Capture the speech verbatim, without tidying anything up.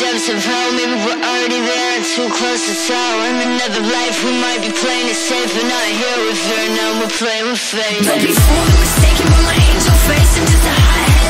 depths of hell. Maybe we're already there, it's too close to tell. In another life we might be playing it safe, but not here with fear. Now we're playing with fate. Don't be fooled or mistaken by my angel face. I'm just a hothead.